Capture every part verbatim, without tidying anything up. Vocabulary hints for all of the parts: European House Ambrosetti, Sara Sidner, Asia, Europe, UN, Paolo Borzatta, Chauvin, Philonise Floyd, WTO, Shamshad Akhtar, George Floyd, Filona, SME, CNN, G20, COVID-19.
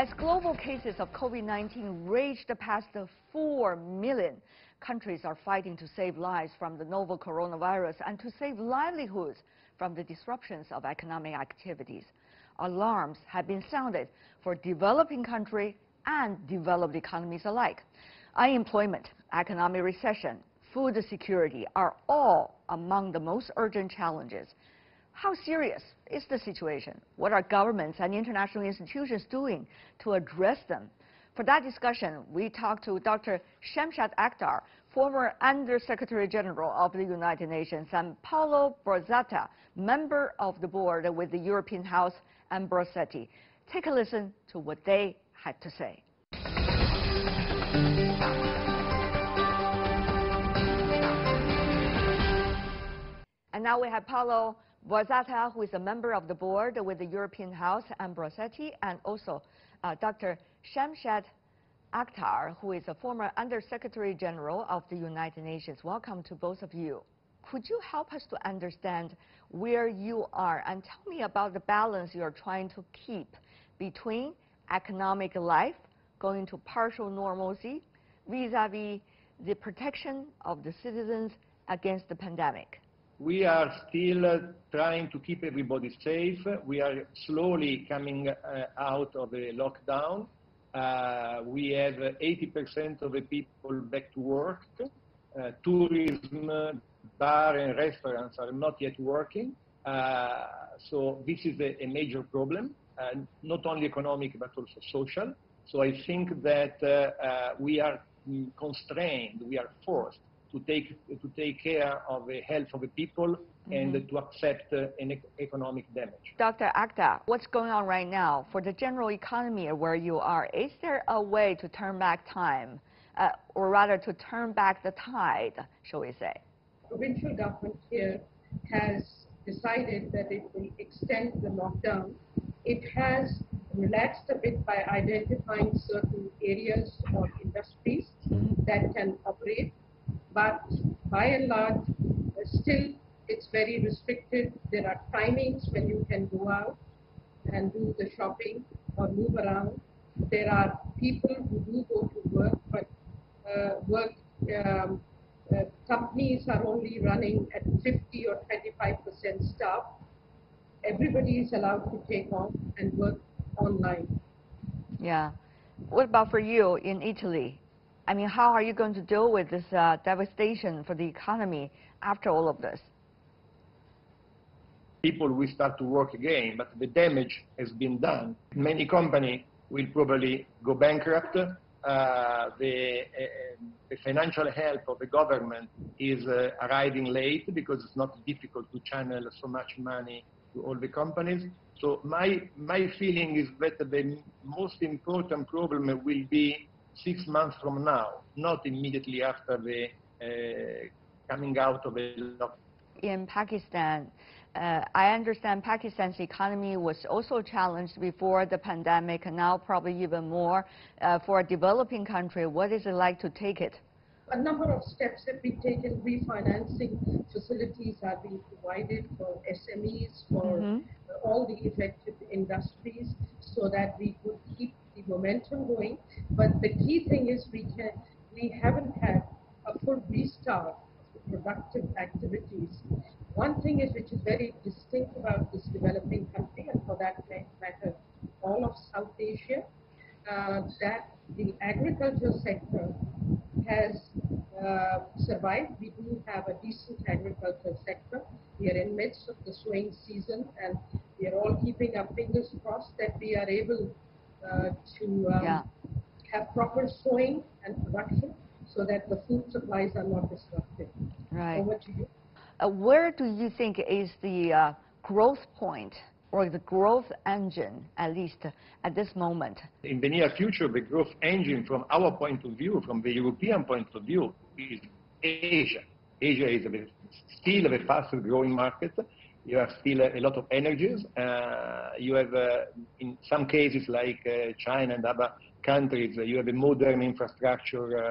As global cases of COVID nineteen raged past the four million, countries are fighting to save lives from the novel coronavirus and to save livelihoods from the disruptions of economic activities. Alarms have been sounded for developing countries and developed economies alike. Unemployment, economic recession, food security are all among the most urgent challenges. How serious is the situation? What are governments and international institutions doing to address them? For that discussion, we talked to Doctor Shamshad Akhtar, former Under-Secretary General of the United Nations, and Paolo Borzatta, member of the board with the European House Ambrosetti. Take a listen to what they had to say. And now we have Paolo Borzatta, who is a member of the board with the European House Ambrosetti, and also uh, Doctor Shamshad Akhtar, who is a former Under-Secretary General of the United Nations. Welcome to both of you. Could you help us to understand where you are and tell me about the balance you are trying to keep between economic life going to partial normalcy vis-a-vis the protection of the citizens against the pandemic? We are still uh, trying to keep everybody safe. We are slowly coming uh, out of the lockdown. Uh, we have eighty percent of the people back to work. Uh, tourism, uh, bar and restaurants are not yet working. Uh, so this is a, a major problem, uh, not only economic but also social. So I think that uh, uh, we are constrained, we are forced to take, to take care of the health of the people and mm-hmm. to accept uh, an ec economic damage. Doctor Akhtar, what's going on right now for the general economy where you are? Is there a way to turn back time, uh, or rather to turn back the tide, shall we say? The provincial government here has decided that it will extend the lockdown. It has relaxed a bit by identifying certain areas or industries mm-hmm. that can operate. But by and large, uh, still it's very restricted. There are timings when you can go out and do the shopping or move around. There are people who do go to work, but uh, work um, uh, companies are only running at fifty or twenty-five percent staff. Everybody is allowed to take off and work online. Yeah. What about for you in Italy? I mean, how are you going to deal with this uh, devastation for the economy after all of this? People will start to work again, but the damage has been done. Many companies will probably go bankrupt. Uh, the, uh, the financial help of the government is uh, arriving late because it's not difficult to channel so much money to all the companies. So my, my feeling is that the most important problem will be six months from now, not immediately after the uh, coming out of the lockdown. In Pakistan, uh, I understand Pakistan's economy was also challenged before the pandemic, and now probably even more. Uh, for a developing country, what is it like to take it? A number of steps have been taken. Refinancing facilities are being provided for S M Es, for mm-hmm. all the affected industries, so that we could keep the momentum going. But the key thing is we can we haven't had a full restart of productive activities. One thing is which is very distinct about this developing country, and for that matter all of South Asia, uh, that the agriculture sector has uh, survived. We do have a decent agriculture sector. We are in midst of the sowing season, and we are all keeping our fingers crossed that we are able Uh, to um, yeah. have proper sowing and production so that the food supplies are not disrupted. Right. So what do you uh, where do you think is the uh, growth point or the growth engine, at least uh, at this moment? In the near future, the growth engine from our point of view, from the European point of view, is Asia. Asia is a bit, still the fastest growing market. You have still a, a lot of energies. Uh, you have, uh, in some cases, like uh, China and other countries, uh, you have a modern infrastructure uh,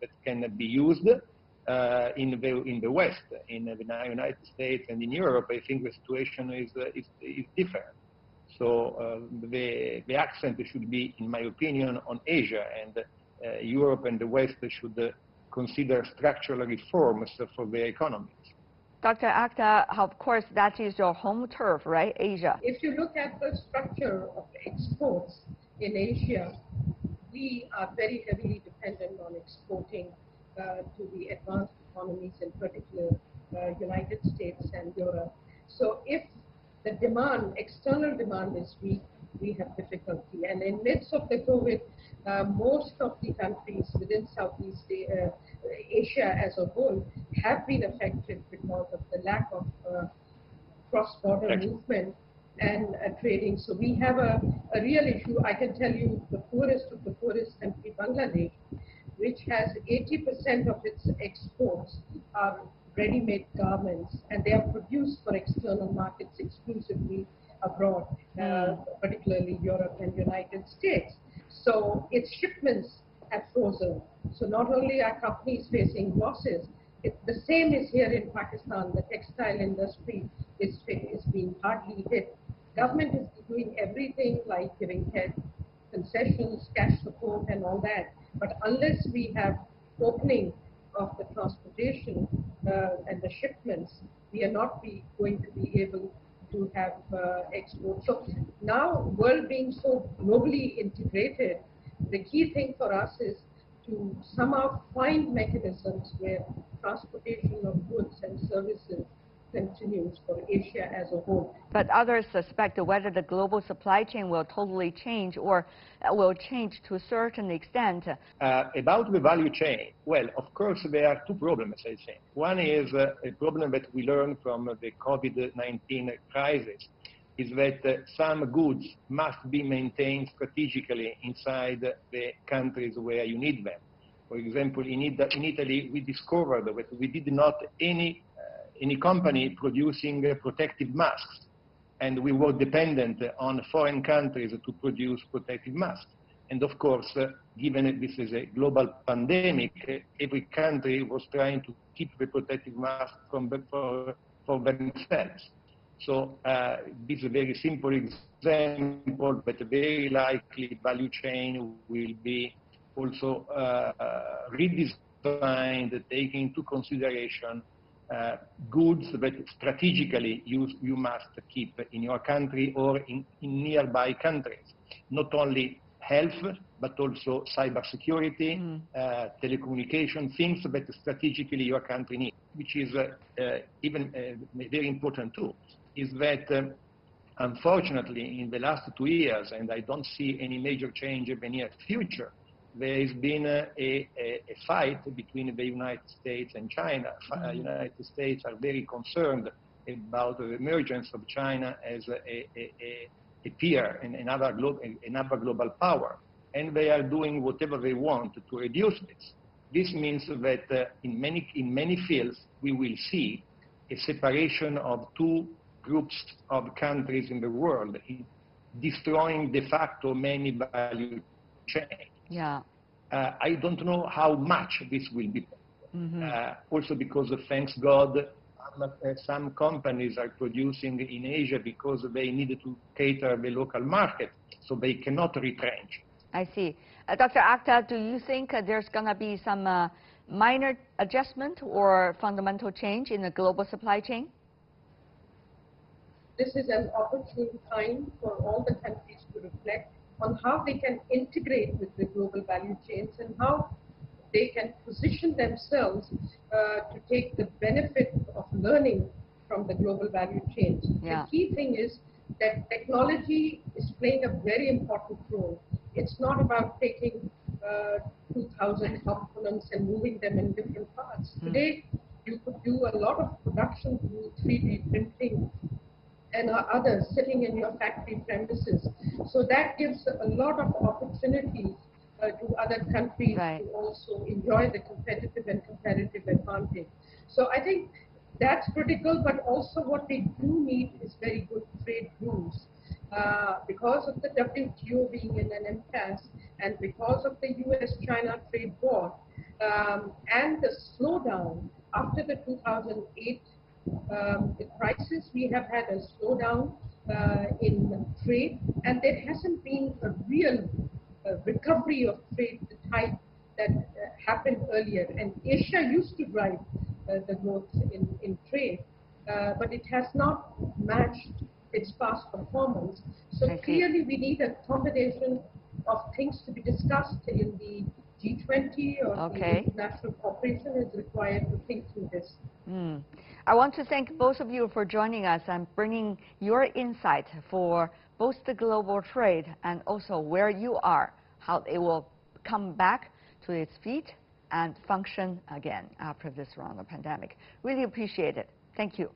that can be used. Uh, in the in the West, in the United States and in Europe, I think the situation is uh, is, is different. So uh, the, the accent should be, in my opinion, on Asia, and uh, Europe and the West should uh, consider structural reforms for their economies. Doctor Akhtar, of course, that is your home turf, right, Asia? If you look at the structure of exports in Asia, we are very heavily dependent on exporting uh, to the advanced economies, in particular uh, United States and Europe. So if the demand, external demand is weak, we have difficulty. And in midst of the COVID, uh, most of the countries within Southeast uh, Asia as a whole have been affected because of the lack of uh, cross-border Excellent. movement and uh, trading. So we have a, a real issue. I can tell you the poorest of the poorest country, Bangladesh, which has eighty percent of its exports are ready-made garments, and they are produced for external markets exclusively abroad, uh, particularly Europe and United States. So its shipments have frozen. So not only are companies facing losses, it, the same is here in Pakistan. The textile industry is, is being hardly hit. Government is doing everything like giving head concessions, cash support and all that. But unless we have opening of the transportation uh, and the shipments, we are not be going to be able to have uh, exports. So now, world being so globally integrated, the key thing for us is to somehow find mechanisms where transportation of goods and services continues for Asia as a whole. But others suspect whether the global supply chain will totally change or will change to a certain extent. Uh, about the value chain, well, of course, there are two problems, I think. One is uh, a problem that we learned from the COVID nineteen crisis, is that uh, some goods must be maintained strategically inside the countries where you need them. For example, in, it in Italy, we discovered that we did not any any company producing uh, protective masks, and we were dependent on foreign countries to produce protective masks. And of course, uh, given that this is a global pandemic, every country was trying to keep the protective masks from, for, for themselves. So uh, this is a very simple example, but very likely value chain will be also uh, redesigned, taking into consideration Uh, goods that strategically you, you must keep in your country or in, in nearby countries. Not only health, but also cybersecurity, mm. uh, telecommunication, things that strategically your country needs, which is uh, uh, even uh, very important too, is that um, unfortunately in the last two years, and I don't see any major change in the near future, there has been a, a, a fight between the United States and China. Mm-hmm. The United States are very concerned about the emergence of China as a, a, a, a peer and another, glo another global power. And they are doing whatever they want to reduce this. This means that uh, in, many, in many fields, we will see a separation of two groups of countries in the world, destroying de facto many value chains. Yeah, uh, I don't know how much this will be. Mm-hmm. uh, also because, uh, thanks God, um, uh, some companies are producing in Asia because they need to cater the local market, so they cannot retrench. I see. Uh, Doctor Akhtar, do you think uh, there's going to be some uh, minor adjustment or fundamental change in the global supply chain? This is an opportune time for all the countries to reflect on how they can integrate with the global value chains and how they can position themselves uh, to take the benefit of learning from the global value chains. Yeah. The key thing is that technology is playing a very important role. It's not about taking uh, two thousand components and moving them in different parts. Mm. Today, you could do a lot of production through three D printing and others sitting in your factory premises. So that gives a lot of opportunities uh, to other countries right. to also enjoy the competitive and comparative advantage. So I think that's critical, but also what they do need is very good trade rules. Uh, because of the W T O being in an impasse, and because of the U S China trade war, um, and the slowdown after the two thousand eight Um, the crisis, we have had a slowdown uh, in trade, and there hasn't been a real uh, recovery of trade the type that uh, happened earlier. And Asia used to drive uh, the growth in, in trade, uh, but it has not matched its past performance. So okay. Clearly we need a combination of things to be discussed in the G twenty, or okay. the international cooperation is required to think through this. Mm. I want to thank both of you for joining us and bringing your insight for both the global trade and also where you are, how it will come back to its feet and function again after this round of pandemic. Really appreciate it. Thank you.